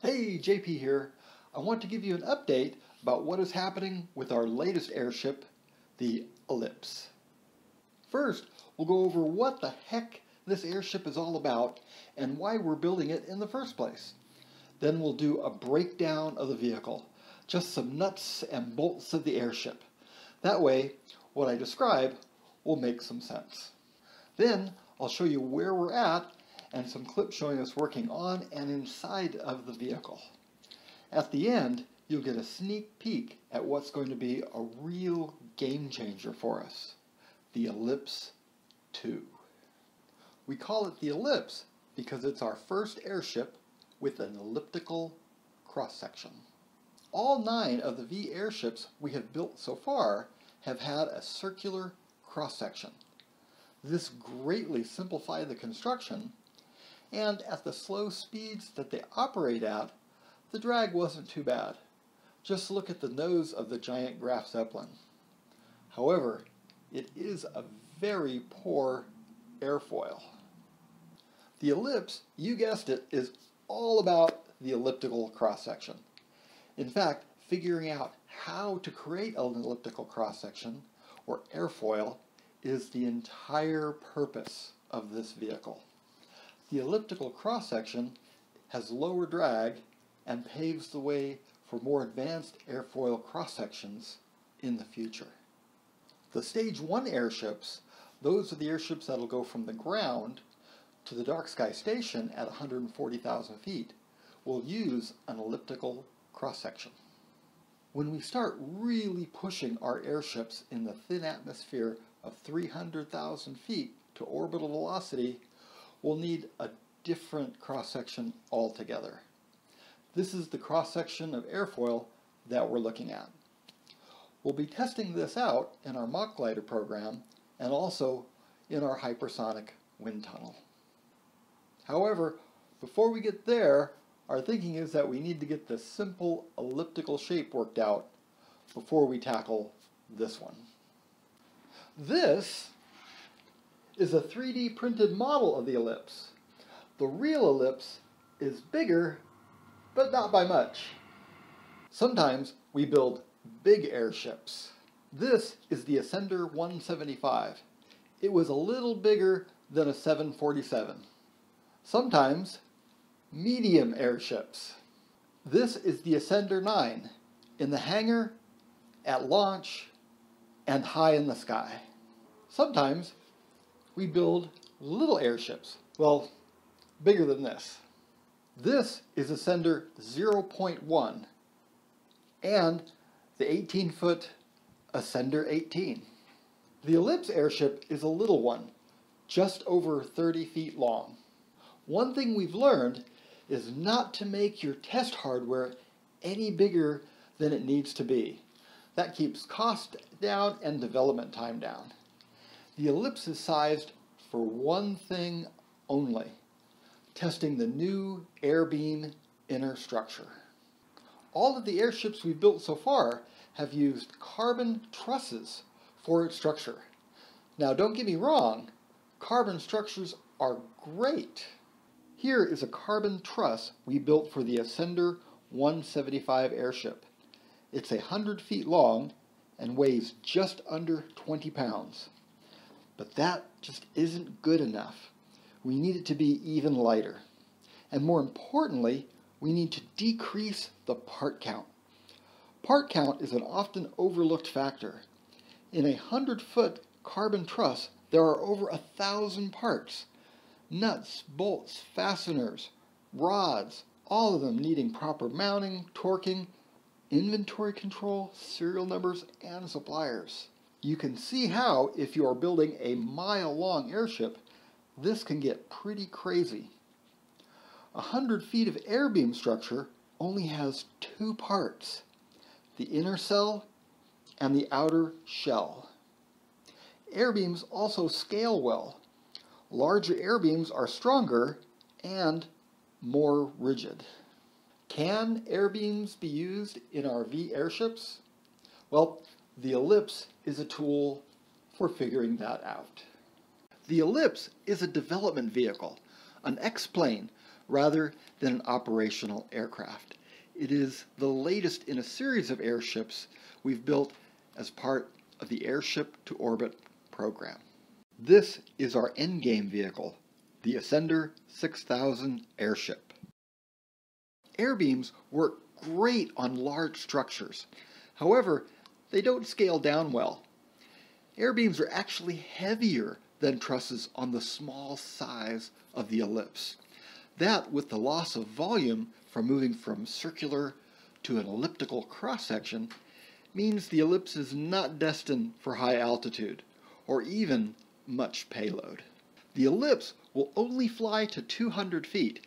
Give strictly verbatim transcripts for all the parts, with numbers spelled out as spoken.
Hey, J P here. I want to give you an update about what is happening with our latest airship, the Ellipse. First, we'll go over what the heck this airship is all about and why we're building it in the first place. Then we'll do a breakdown of the vehicle, just some nuts and bolts of the airship. That way, what I describe will make some sense. Then I'll show you where we're at and some clips showing us working on and inside of the vehicle. At the end, you'll get a sneak peek at what's going to be a real game changer for us, the Ellipse two. We call it the Ellipse because it's our first airship with an elliptical cross-section. All nine of the V airships we have built so far have had a circular cross-section. This greatly simplified the construction, and at the slow speeds that they operate at, the drag wasn't too bad. Just look at the nose of the giant Graf Zeppelin. However, it is a very poor airfoil. The Ellipse, you guessed it, is all about the elliptical cross-section. In fact, figuring out how to create an elliptical cross-section, or airfoil, is the entire purpose of this vehicle. The elliptical cross-section has lower drag and paves the way for more advanced airfoil cross-sections in the future. The Stage one airships, those are the airships that will go from the ground to the Dark Sky Station at one hundred forty thousand feet, will use an elliptical cross-section. When we start really pushing our airships in the thin atmosphere of three hundred thousand feet to orbital velocity, we'll need a different cross-section altogether. This is the cross-section of airfoil that we're looking at. We'll be testing this out in our mock glider program and also in our hypersonic wind tunnel. However, before we get there, our thinking is that we need to get the simple elliptical shape worked out before we tackle this one. This is a three D printed model of the Ellipse. The real Ellipse is bigger, but not by much. Sometimes we build big airships. This is the Ascender one seventy-five. It was a little bigger than a seven forty-seven. Sometimes medium airships. This is the Ascender nine, in the hangar, at launch, and high in the sky. Sometimes we build little airships, well, bigger than this. This is Ascender zero point one and the eighteen foot Ascender eighteen. The Ellipse airship is a little one, just over thirty feet long. One thing we've learned is not to make your test hardware any bigger than it needs to be. That keeps cost down and development time down. The Ellipse is sized for one thing only, testing the new airbeam inner structure. All of the airships we've built so far have used carbon trusses for its structure. Now don't get me wrong, carbon structures are great. Here is a carbon truss we built for the Ascender one seventy-five airship. It's one hundred feet long and weighs just under twenty pounds. But that just isn't good enough. We need it to be even lighter. And more importantly, we need to decrease the part count. Part count is an often overlooked factor. In a one hundred foot carbon truss, there are over a thousand parts. Nuts, bolts, fasteners, rods, all of them needing proper mounting, torquing, inventory control, serial numbers, and suppliers. You can see how, if you are building a mile-long airship, this can get pretty crazy. A hundred feet of airbeam structure only has two parts, the inner cell and the outer shell. Airbeams also scale well. Larger airbeams are stronger and more rigid. Can airbeams be used in our V airships? Well, the Ellipse is a tool for figuring that out. The Ellipse is a development vehicle, an X-plane rather than an operational aircraft. It is the latest in a series of airships we've built as part of the Airship to Orbit program. This is our endgame vehicle, the Ascender six thousand airship. Airbeams work great on large structures. However, they don't scale down well. Airbeams are actually heavier than trusses on the small size of the ellipse. That, with the loss of volume from moving from circular to an elliptical cross-section, means the ellipse is not destined for high altitude, or even much payload. The ellipse will only fly to two hundred feet,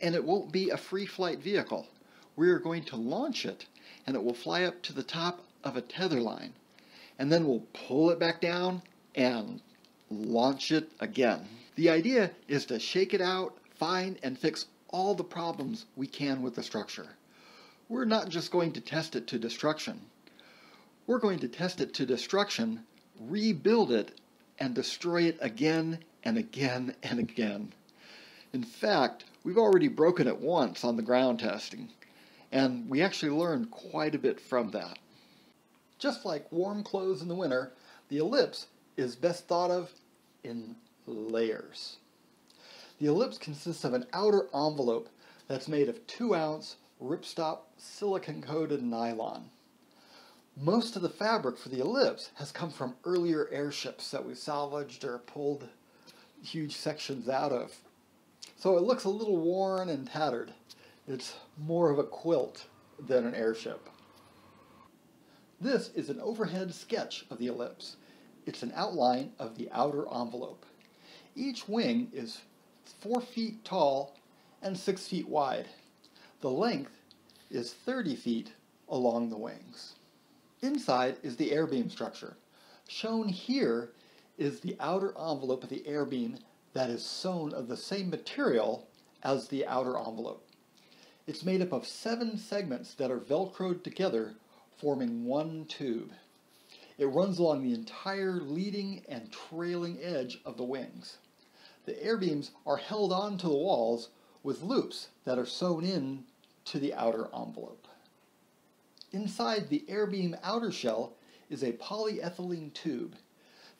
and it won't be a free flight vehicle. We are going to launch it, and it will fly up to the top of a tether line, and then we'll pull it back down and launch it again. The idea is to shake it out, find and fix all the problems we can with the structure. We're not just going to test it to destruction. We're going to test it to destruction, rebuild it, and destroy it again and again and again. In fact, we've already broken it once on the ground testing, and we actually learned quite a bit from that. Just like warm clothes in the winter, the ellipse is best thought of in layers. The ellipse consists of an outer envelope that's made of two ounce ripstop silicon-coated nylon. Most of the fabric for the ellipse has come from earlier airships that we salvaged or pulled huge sections out of. So it looks a little worn and tattered. It's more of a quilt than an airship. This is an overhead sketch of the ellipse. It's an outline of the outer envelope. Each wing is four feet tall and six feet wide. The length is thirty feet along the wings. Inside is the airbeam structure. Shown here is the outer envelope of the airbeam that is sewn of the same material as the outer envelope. It's made up of seven segments that are velcroed together, forming one tube. It runs along the entire leading and trailing edge of the wings. The airbeams are held onto the walls with loops that are sewn in to the outer envelope. Inside the airbeam outer shell is a polyethylene tube.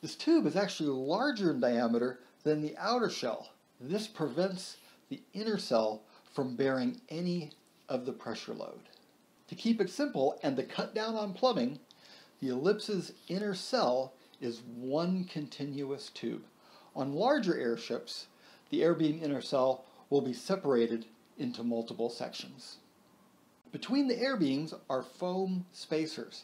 This tube is actually larger in diameter than the outer shell. This prevents the inner shell from bearing any of the pressure load. To keep it simple and to cut down on plumbing, the ellipse's inner shell is one continuous tube. On larger airships, the airbeam inner shell will be separated into multiple sections. Between the airbeams are foam spacers.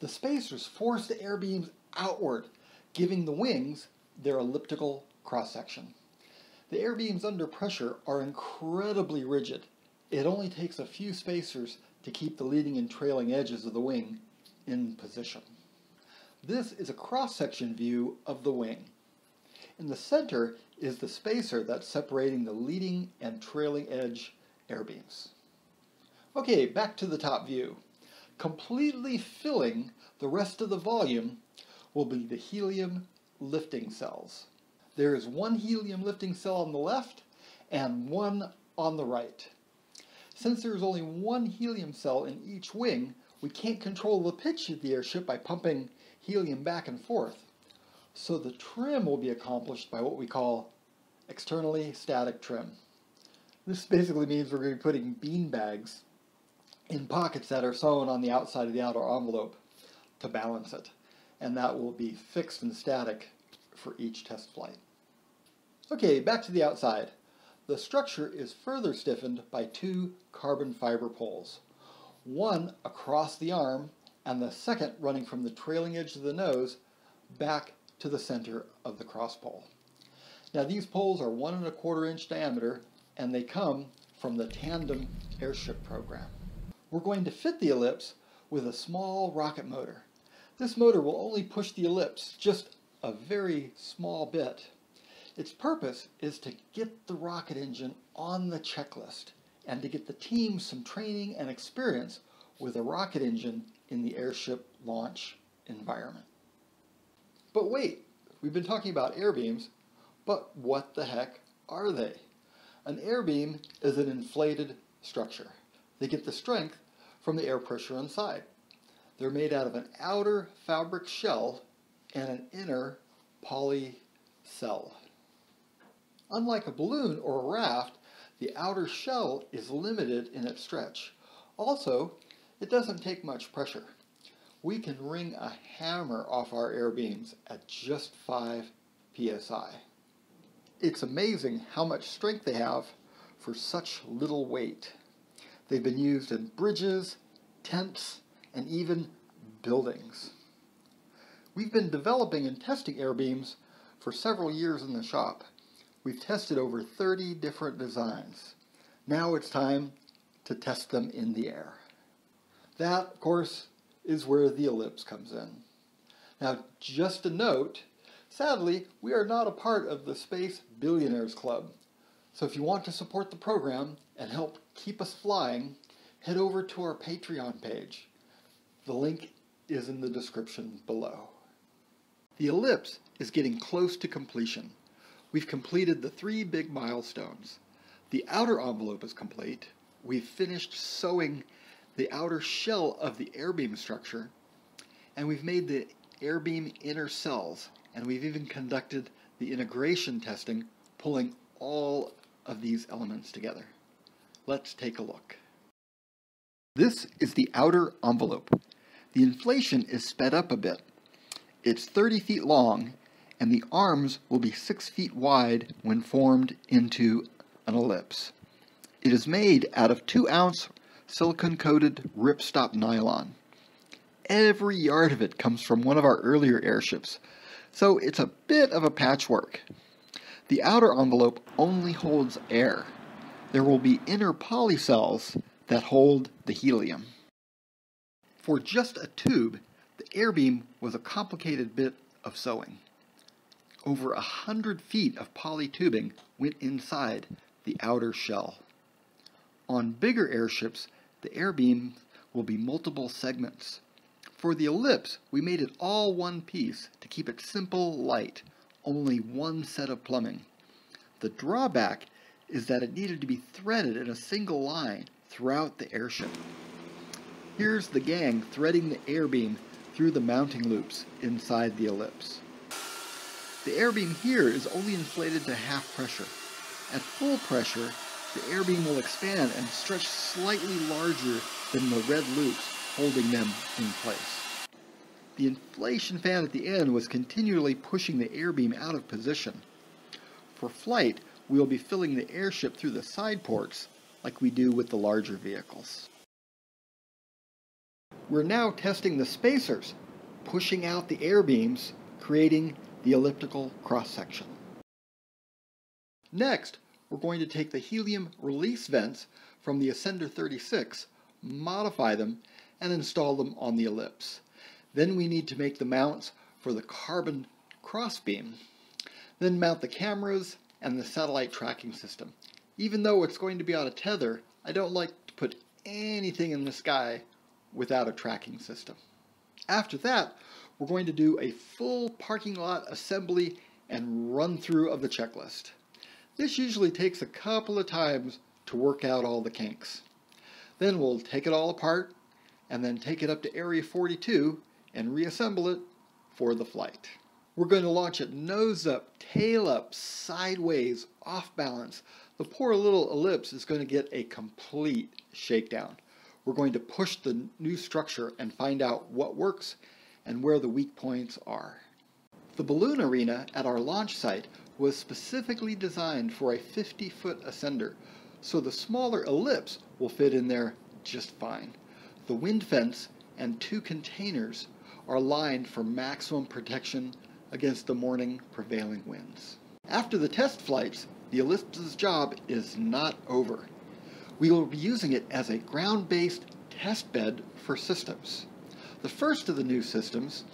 The spacers force the airbeams outward, giving the wings their elliptical cross-section. The airbeams under pressure are incredibly rigid. It only takes a few spacers to keep the leading and trailing edges of the wing in position. This is a cross-section view of the wing. In the center is the spacer that's separating the leading and trailing edge airbeams. Okay, back to the top view. Completely filling the rest of the volume will be the helium lifting cells. There is one helium lifting cell on the left and one on the right. Since there is only one helium cell in each wing, we can't control the pitch of the airship by pumping helium back and forth. So the trim will be accomplished by what we call externally static trim. This basically means we're going to be putting bean bags in pockets that are sewn on the outside of the outer envelope to balance it. And that will be fixed and static for each test flight. Okay, back to the outside. The structure is further stiffened by two carbon fiber poles. One across the arm and the second running from the trailing edge of the nose back to the center of the cross pole. Now these poles are one and a quarter inch diameter and they come from the tandem airship program. We're going to fit the ellipse with a small rocket motor. This motor will only push the ellipse just a very small bit. Its purpose is to get the rocket engine on the checklist and to get the team some training and experience with a rocket engine in the airship launch environment. But wait, we've been talking about airbeams, but what the heck are they? An air beam is an inflated structure. They get the strength from the air pressure inside. They're made out of an outer fabric shell and an inner poly cell. Unlike a balloon or a raft, the outer shell is limited in its stretch. Also, it doesn't take much pressure. We can wring a hammer off our air beams at just five P S I. It's amazing how much strength they have for such little weight. They've been used in bridges, tents, and even buildings. We've been developing and testing air beams for several years in the shop. We've tested over thirty different designs. Now it's time to test them in the air. That, of course, is where the Ellipse comes in. Now, just a note, sadly, we are not a part of the Space Billionaires Club. So if you want to support the program and help keep us flying, head over to our Patreon page. The link is in the description below. The Ellipse is getting close to completion. We've completed the three big milestones. The outer envelope is complete. We've finished sewing the outer shell of the airbeam structure, and we've made the airbeam inner cells, and we've even conducted the integration testing, pulling all of these elements together. Let's take a look. This is the outer envelope. The inflation is sped up a bit. It's thirty feet long, and the arms will be six feet wide when formed into an ellipse. It is made out of two ounce silicon-coated ripstop nylon. Every yard of it comes from one of our earlier airships, so it's a bit of a patchwork. The outer envelope only holds air. There will be inner polycells that hold the helium. For just a tube, the airbeam was a complicated bit of sewing. Over a hundred feet of poly tubing went inside the outer shell. On bigger airships, the airbeam will be multiple segments. For the Ellipse, we made it all one piece to keep it simple, light, only one set of plumbing. The drawback is that it needed to be threaded in a single line throughout the airship. Here's the gang threading the airbeam through the mounting loops inside the Ellipse. The airbeam here is only inflated to half pressure. At full pressure, the airbeam will expand and stretch slightly larger than the red loops holding them in place. The inflation fan at the end was continually pushing the airbeam out of position. For flight, we will be filling the airship through the side ports like we do with the larger vehicles. We're now testing the spacers, pushing out the airbeams, creating the elliptical cross-section. Next, we're going to take the helium release vents from the Ascender thirty-six, modify them, and install them on the Ellipse. Then we need to make the mounts for the carbon crossbeam. Then mount the cameras and the satellite tracking system. Even though it's going to be on a tether, I don't like to put anything in the sky without a tracking system. After that, we're going to do a full parking lot assembly and run through of the checklist. This usually takes a couple of times to work out all the kinks. Then we'll take it all apart and then take it up to Area forty-two and reassemble it for the flight. We're going to launch it nose up, tail up, sideways, off balance. The poor little Ellipse is going to get a complete shakedown. We're going to push the new structure and find out what works and where the weak points are. The balloon arena at our launch site was specifically designed for a fifty foot ascender, so the smaller Ellipse will fit in there just fine. The wind fence and two containers are lined for maximum protection against the morning prevailing winds. After the test flights, the Ellipse's job is not over. We will be using it as a ground-based test bed for systems. The first of the new systems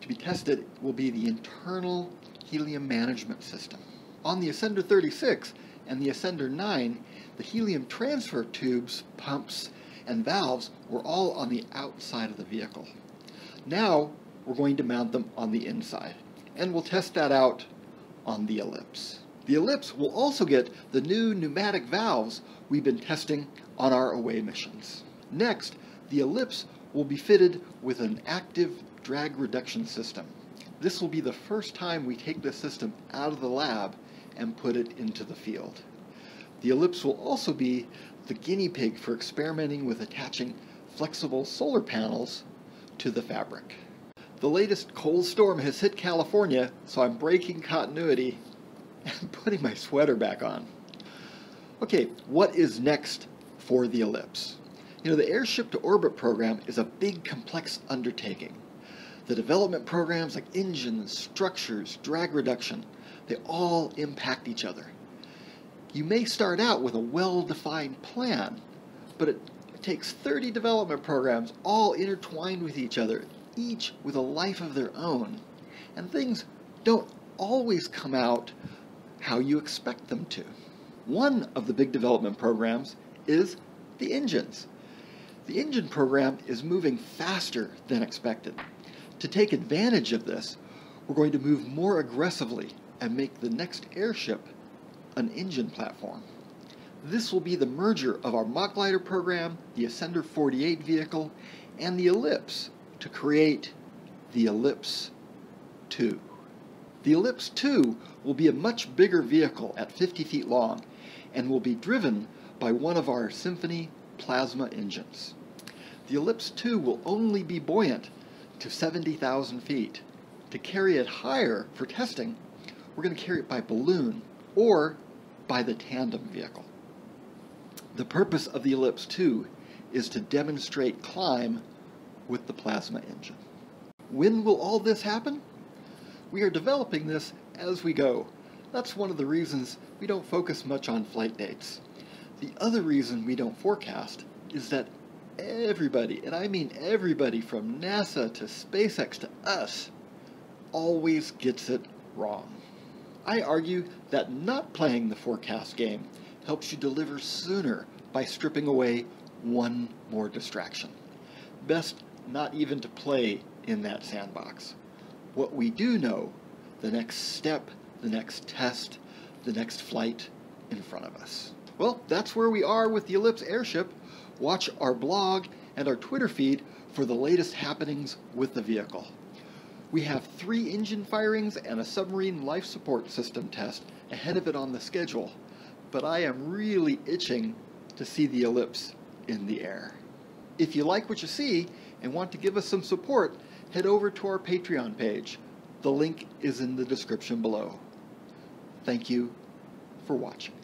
to be tested will be the internal helium management system. On the Ascender thirty-six and the Ascender nine, the helium transfer tubes, pumps, and valves were all on the outside of the vehicle. Now we're going to mount them on the inside, and we'll test that out on the Ellipse. The Ellipse will also get the new pneumatic valves we've been testing on our away missions. Next, the Ellipse will be fitted with an active drag reduction system. This will be the first time we take this system out of the lab and put it into the field. The Ellipse will also be the guinea pig for experimenting with attaching flexible solar panels to the fabric. The latest cold storm has hit California, so I'm breaking continuity and putting my sweater back on. Okay, what is next for the Ellipse? You know, the Airship to Orbit program is a big, complex undertaking. The development programs like engines, structures, drag reduction, they all impact each other. You may start out with a well-defined plan, but it takes thirty development programs all intertwined with each other, each with a life of their own, and things don't always come out how you expect them to. One of the big development programs is the engines. The engine program is moving faster than expected. To take advantage of this, we're going to move more aggressively and make the next airship an engine platform. This will be the merger of our mock glider program, the Ascender forty-eight vehicle, and the Ellipse to create the Ellipse two. The Ellipse two will be a much bigger vehicle at fifty feet long and will be driven by one of our Symphony plasma engines. The Ellipse two will only be buoyant to seventy thousand feet. To carry it higher for testing, we're going to carry it by balloon or by the tandem vehicle. The purpose of the Ellipse two is to demonstrate climb with the plasma engine. When will all this happen? We are developing this as we go. That's one of the reasons we don't focus much on flight dates. The other reason we don't forecast is that everybody, and I mean everybody from NASA to SpaceX to us, always gets it wrong. I argue that not playing the forecast game helps you deliver sooner by stripping away one more distraction. Best not even to play in that sandbox. What we do know, the next step, the next test, the next flight in front of us. Well, that's where we are with the Ellipse Airship. Watch our blog and our Twitter feed for the latest happenings with the vehicle. We have three engine firings and a submarine life support system test ahead of it on the schedule, but I am really itching to see the Ellipse in the air. If you like what you see and want to give us some support, head over to our Patreon page. The link is in the description below. Thank you for watching.